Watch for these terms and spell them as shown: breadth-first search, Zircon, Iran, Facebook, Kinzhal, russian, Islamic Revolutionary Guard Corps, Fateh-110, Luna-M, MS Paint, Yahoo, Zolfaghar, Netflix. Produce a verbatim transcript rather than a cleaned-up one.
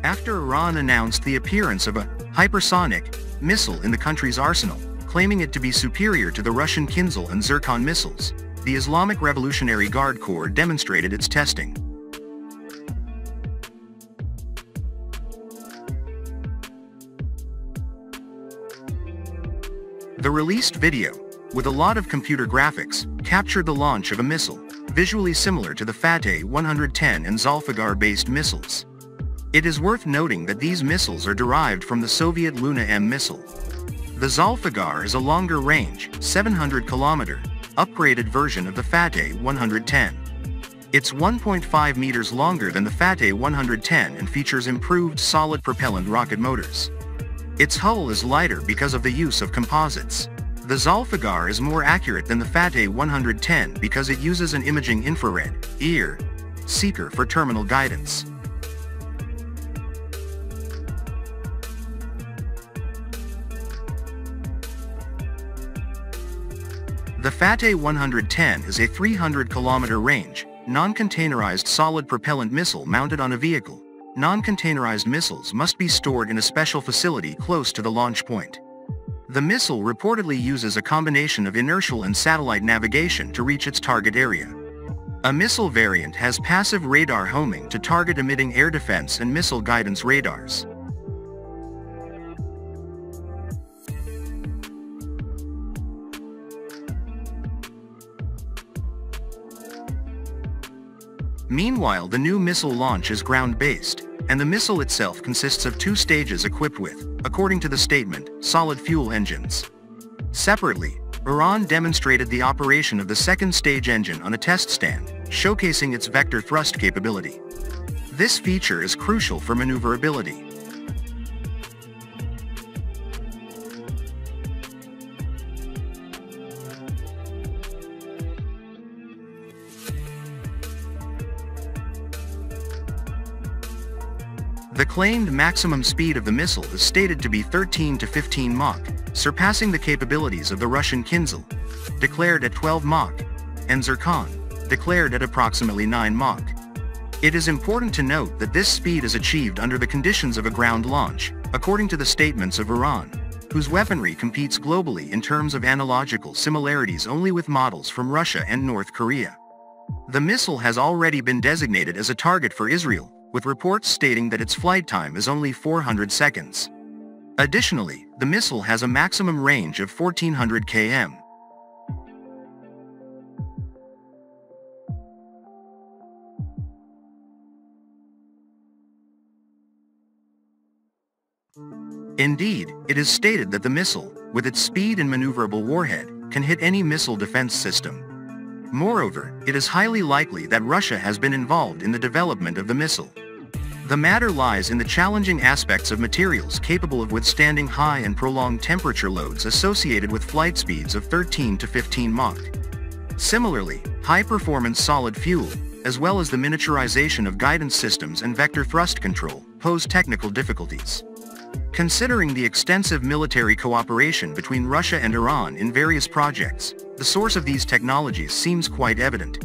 After Iran announced the appearance of a hypersonic missile in the country's arsenal, claiming it to be superior to the Russian Kinzhal and Zircon missiles, the Islamic Revolutionary Guard Corps demonstrated its testing. The released video, with a lot of computer graphics, captured the launch of a missile, visually similar to the Fateh one ten and Zolfaghar-based missiles. It is worth noting that these missiles are derived from the Soviet Luna M missile. The Zolfaghar is a longer range, seven hundred kilometer, upgraded version of the Fateh one ten. It's one point five meters longer than the Fateh one ten and features improved solid propellant rocket motors. Its hull is lighter because of the use of composites. The Zolfaghar is more accurate than the Fateh one ten because it uses an imaging infrared (I R) seeker for terminal guidance. The Fateh one ten is a three hundred kilometer range, non-containerized solid propellant missile mounted on a vehicle. Non-containerized missiles must be stored in a special facility close to the launch point. The missile reportedly uses a combination of inertial and satellite navigation to reach its target area. A missile variant has passive radar homing to target emitting air defense and missile guidance radars. Meanwhile, the new missile launch is ground-based, and the missile itself consists of two stages equipped with, according to the statement, solid fuel engines. Separately, Iran demonstrated the operation of the second stage engine on a test stand, showcasing its vector thrust capability. This feature is crucial for maneuverability. The claimed maximum speed of the missile is stated to be thirteen to fifteen Mach, surpassing the capabilities of the Russian Kinzhal, declared at twelve Mach, and Zircon, declared at approximately nine Mach. It is important to note that this speed is achieved under the conditions of a ground launch, according to the statements of Iran, whose weaponry competes globally in terms of analogical similarities only with models from Russia and North Korea. The missile has already been designated as a target for Israel, with reports stating that its flight time is only four hundred seconds. Additionally, the missile has a maximum range of fourteen hundred kilometers. Indeed, it is stated that the missile, with its speed and maneuverable warhead, can hit any missile defense system. Moreover, it is highly likely that Russia has been involved in the development of the missile. The matter lies in the challenging aspects of materials capable of withstanding high and prolonged temperature loads associated with flight speeds of thirteen to fifteen Mach. Similarly, high-performance solid fuel, as well as the miniaturization of guidance systems and vector thrust control, pose technical difficulties. Considering the extensive military cooperation between Russia and Iran in various projects, the source of these technologies seems quite evident.